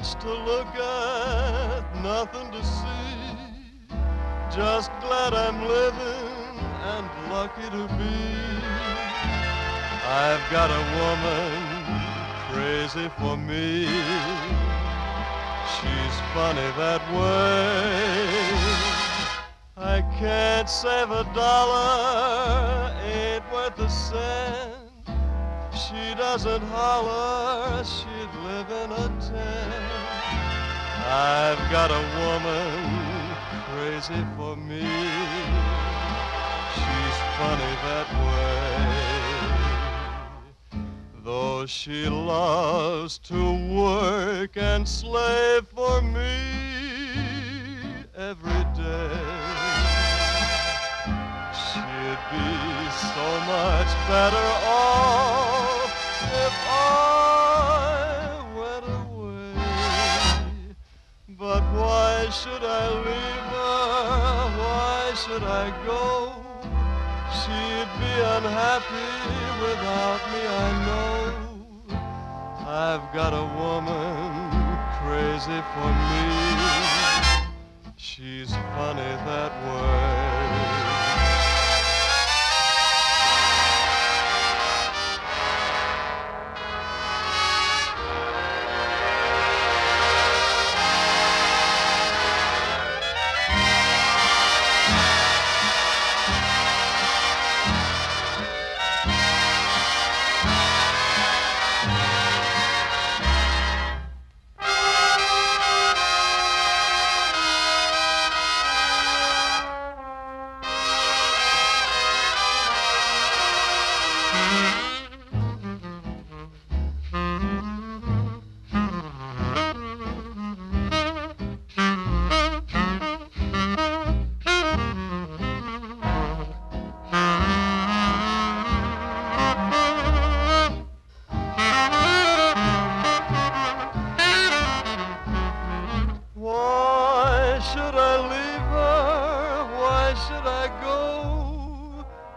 much to look at, nothing to see. Just glad I'm living and lucky to be. I've got a woman crazy for me. She's funny that way. I can't save a dollar, ain't worth a cent. She doesn't holler, she'd live in a tent. I've got a woman crazy for me. She's funny that way. Though she loves to work and slave for me every day, she'd be so much better off if I went away. But why should I leave her? Why should I go? She'd be unhappy without me, I know. I've got a woman crazy for me. She's funny that way.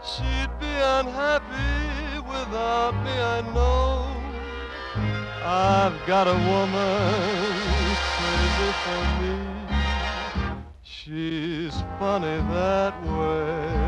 She'd be unhappy without me, I know. I've got a woman crazy for me. She's funny that way.